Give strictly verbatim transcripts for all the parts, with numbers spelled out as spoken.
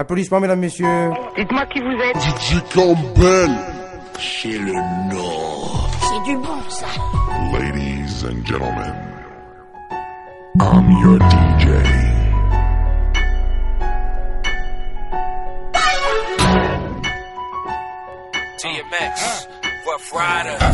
Applaudissements, mesdames, messieurs. Dites-moi qui vous êtes. D J Campbell, chez le Nord. C'est du bon, ça. Ladies and gentlemen, I'm your D J. T M X, Rough Rider.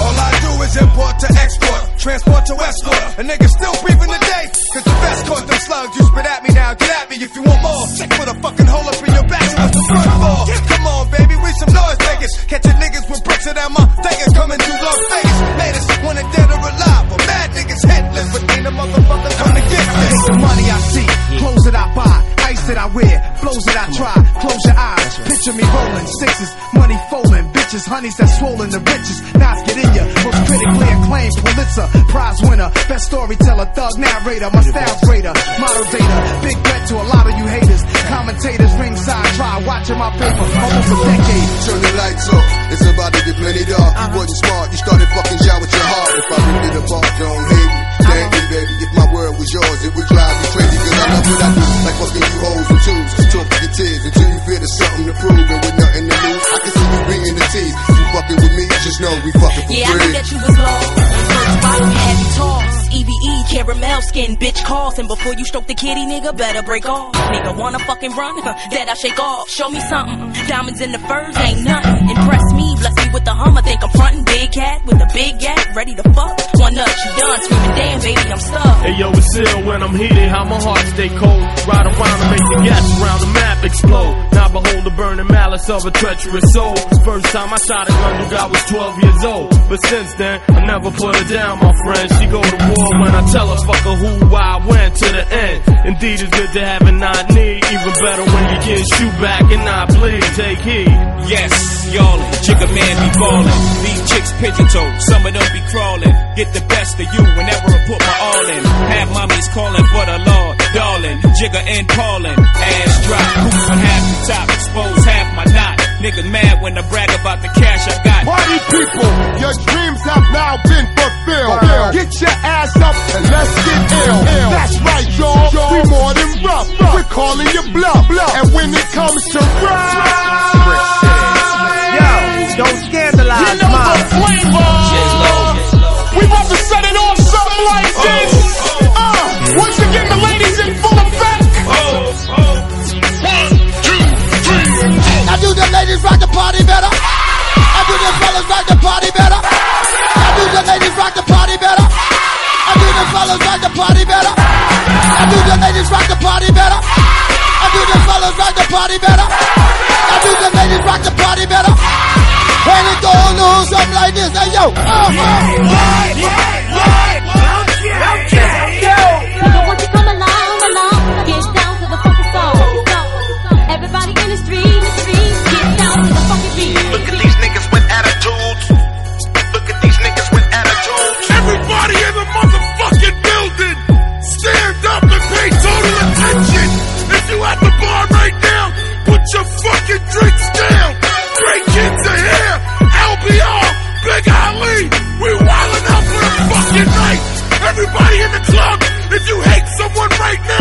All I do is import to export, transport to export. A nigga still breathing today, cause the best caught them slugs. You spit at me now, get at me if you want more. Sick with a fucking hole up in your back, so that's the front wall. Come on, baby, we some noise makers. Catching niggas with bricks and out my fingers. Coming to Las Vegas, made us wanna dead or alive. But mad niggas hitless, but ain't a motherfucker gonna get this. The money I see, clothes that I buy, ice that I wear, flows that I try. Close your eyes, picture me rolling sixes, money folding, bitches, honeys that's swollen the riches. Knives get in ya, most critically acclaimed Pulitzer prize winner, best storyteller, thug narrator, my style's greater, model data, big bet to a lot of you haters, commentators ringside try watching my paper almost a decade. Turn the lights off, it's about to get plenty dark. You wasn't smart, you started fucking shot with your heart. If I didn't get a ball, don't hate me. Dang me, baby, if my word was yours, it would drive me crazy. Cause I love what I do, like fucking you hoes and twos. Talking your tears until you feel there's something to prove. And with nothing to lose, I can see you beating the tease. You fucking with me, just know we fucking for free. Yeah, I knew that you was lost. First bottle, heavy toss. E V E, caramel skin, bitch calls. And before you stroke the kitty, nigga, better break off. Nigga wanna fucking run, that I shake off. Show me something, diamonds in the furs ain't nothing. Impress me, bless me with the hummer. Think I'm frontin' big cat with a big gap, ready to fuck. One up, you done, screaming damn baby, I'm stuck. Hey yo, it's ill when I'm heated, how my heart stay cold. Ride around and make the gas around the map explode. Now behold the burning malice of a treacherous soul. First time I shot at London, I was twelve years old. But since then, I never put her down, my friend. She go to war when I tell her, fuck her who, why, when, to the end. Indeed, it's good to have and not need. Even better when you get shoot back and not bleed. Take heed. Yes, y'all, jigga man be ballin'. These chicks pigeon toe, some of them be crawling. Get the best of you whenever I put my all in. Half mommies calling for the Lord, darling. Jigga and Paulin, ass drop, boots on half the top, expose half my knot. Nigga mad when I brag about the cash I got. Party people, your dreams have now been fulfilled. Wow. Get your ass up and let's get ill. Ill. That's right, y'all. We more than rough. rough. We're calling you bluff. bluff. And when it comes to ride, yo, don't scandalize. You know the flavor. We about to set it off something like this. Uh, once again, the ladies in full effect. One, two, three. Now do the ladies rock the party better? I do the fellas rock the party better? I do the ladies rock the party better? I do the fellas rock the party better? I do the ladies rock the party better? I do the fellas rock the party better? I do the ladies rock the party better? And it go on the something like this. Hey yo, uh, uh, yeah, yeah, yeah. Okay, okay, yo. So won't you come along, along? Get down to the fucking soul. Everybody in the street, in the street, get down to the fucking beat. Look at these niggas with attitudes. Look at these niggas with attitudes. Everybody in the motherfucking building, stand up and pay total attention. If you at the bar right now, put your fucking drinks down. Great kids are here, L B R, Big Ali, we wildin' out for the fucking night. Everybody in the club, if you hate someone right now.